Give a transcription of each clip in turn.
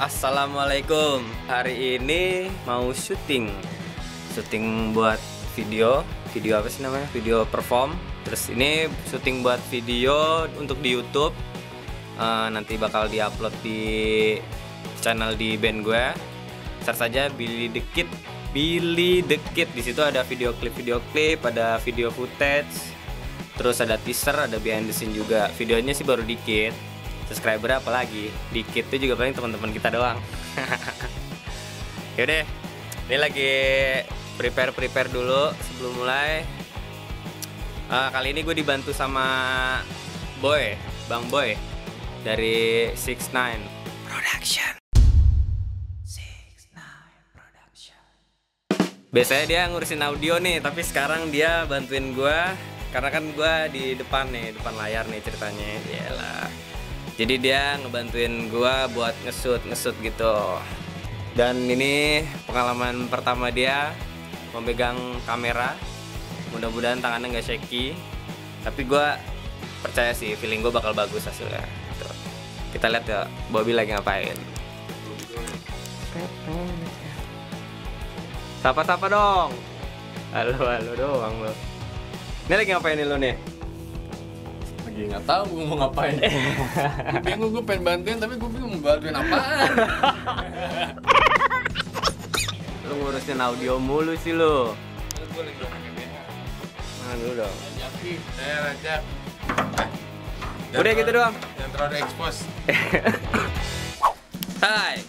Assalamualaikum. Hari ini mau syuting buat video apa sih namanya? Video perform. Terus ini syuting buat video untuk di YouTube. Nanti bakal diupload di channel di band gue. Search saja Billy The Kid. Di situ ada video klip, ada video footage. Terus ada teaser, ada behind the scene juga. Videonya sih baru dikit. Subscriber apalagi dikit tuh juga paling teman-teman kita doang. Yaudah, ini lagi prepare dulu sebelum mulai. Kali ini gue dibantu sama Bang Boy dari 69 Production. Biasanya dia ngurusin audio nih, tapi sekarang dia bantuin gue karena kan gue di depan layar nih ceritanya. Yalah. Jadi dia ngebantuin gua buat ngeshoot gitu. Dan ini pengalaman pertama dia memegang kamera. Mudah-mudahan tangannya nggak shaky. Tapi gua percaya sih, feeling gua bakal bagus hasilnya. Gitu. Kita lihat ya Bobby lagi ngapain. Sapa-sapa dong. Halo doang lo. Ini lagi ngapain nih lo nih? Nggak tahu gue mau ngapain. Gue pengen bantuin tapi gue bingung mau bantuin apaan. Lu ngurusin audio mulu sih lu. Gue lagi pakai BH. Nah dulu dong. Razak. Udah gitu doang. Jangan terlalu expose. Hai,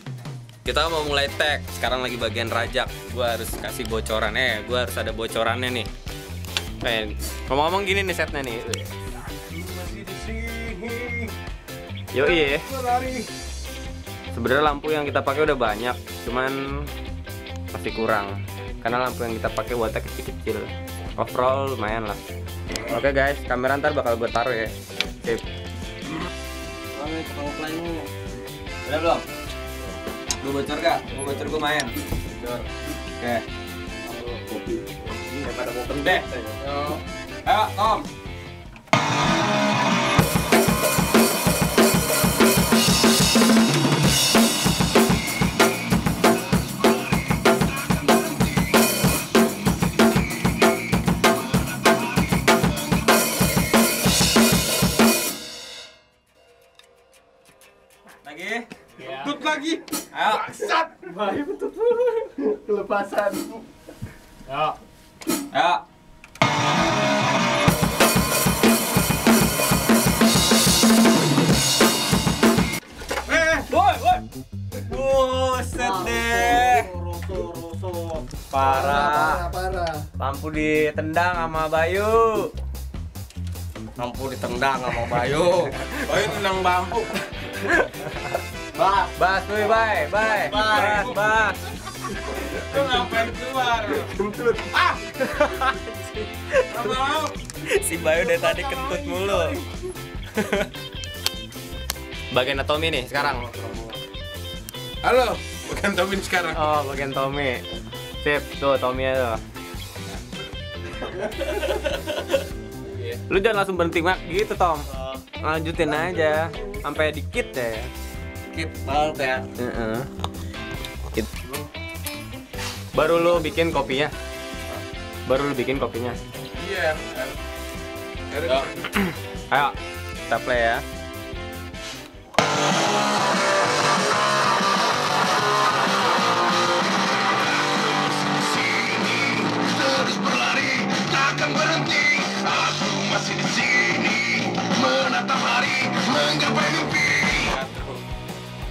kita mau mulai tag. Sekarang lagi bagian Razak. Gue harus kasih bocoran. Gue harus ada bocorannya nih. Ngomong-ngomong gini nih setnya nih. Yo iya. Sebenarnya lampu yang kita pakai udah banyak, cuman masih kurang. Karena lampu yang kita pakai buatnya kecil-kecil. Overall lumayan lah. Oke guys, kamera ntar bakal gue taruh ya. Sip. Udah belum? Lu bocor gak? Mau bocor gue main. Oke. Kopi. Daripada mau pendek. Ayo Tom. Lagi. Ayo. Baksat. Bayu betul. Kelepasan. Ya. Ya. Woi. Buset deh. Parah. Lampu ditendang sama Bayu. Bayu tendang bambu. Bas, tuh, bye. Bas. Lu ngapain keluar? Kentut. Ah. Mau. Si Bayu dari tadi kentut mulu. Bagian Tommy nih sekarang. Halo, bagian Tommy sekarang. Oh, bagian Tommy. Sip, tuh Tommy tuh. Lu jangan langsung berhenti mak gitu, Tom. Lanjutin aja sampai dikit deh. Banget ya. Baru lu bikin kopinya? Iya. Ayo, kita play ya.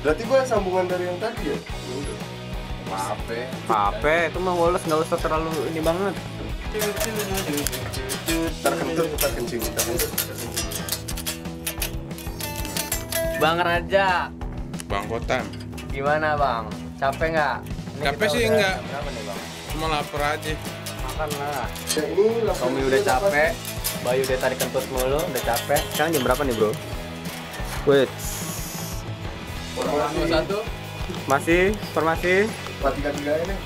Berarti gue sambungan dari yang tadi ya? Maaf ya itu mah woles, gak usah terlalu ini banget. Ntar kencing Bang Raja. Bang Kotan. Gimana bang? Capek nggak? Capek sih enggak. Cuma lapar aja. Makan lah. Tommy udah capek, Bayu udah tarik kentut mulu, udah capek. Sekarang jam berapa nih bro? Wait. Formasi 4-3-3 ini.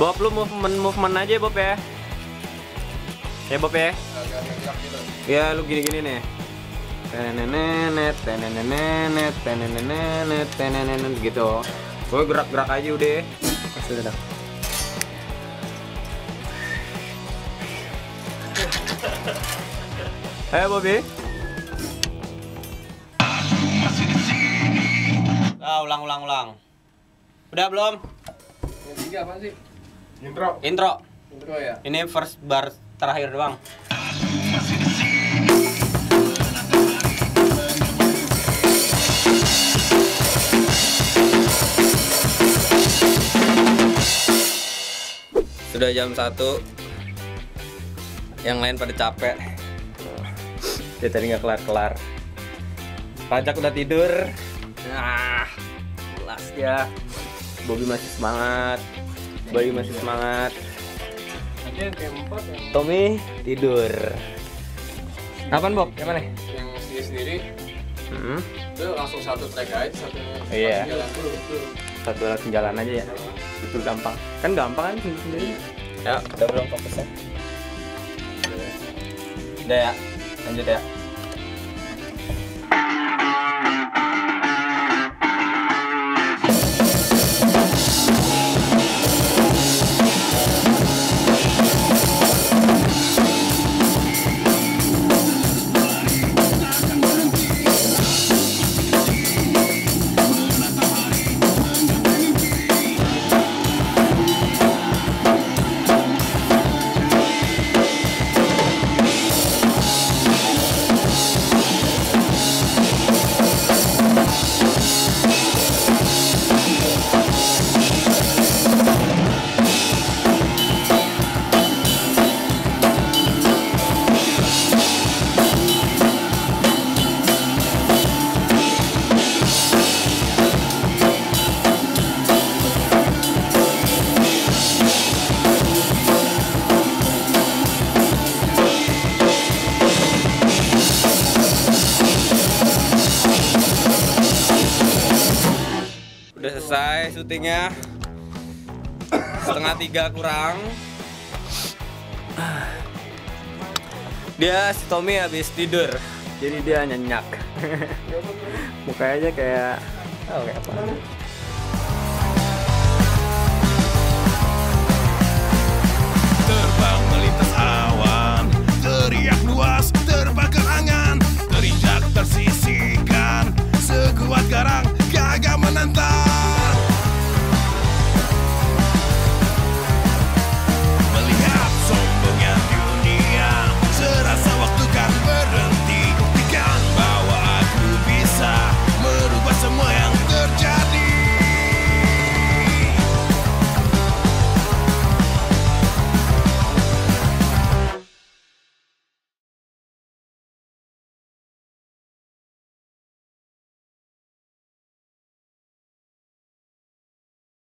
Bob, lu movement aja Bob ya. Ya Bob ya. Ya lu gini-gini nih. tenenenet tenenenet tenenenet tenenenet gitu. Gue gerak-gerak aja udah. Sudah. Hey Bobby. Ah, ulang. Udah belum? Yang tiga apa sih? Intro ya. Ini first bar terakhir doang. Sudah jam 1. Yang lain pada capek. Dia tadi nggak kelar-kelar. Razak udah tidur. Nah, jelas ya. Bobby masih semangat. Bayu masih semangat. Tommy tidur. Apaan Bob? Yang mana? Yang sendiri-sendiri. Itu langsung satu track aja, satunya jalan dulu. Satu langsung jalan aja ya. Itu gampang. Kan gampang kan sendiri-sendiri. Ya, udah belum fokusnya. Udah ya. Lanjut ya. Selesai syutingnya 2:30 kurang. Dia si Tommy habis tidur, jadi dia nyenyak. Mukanya aja kayak apa?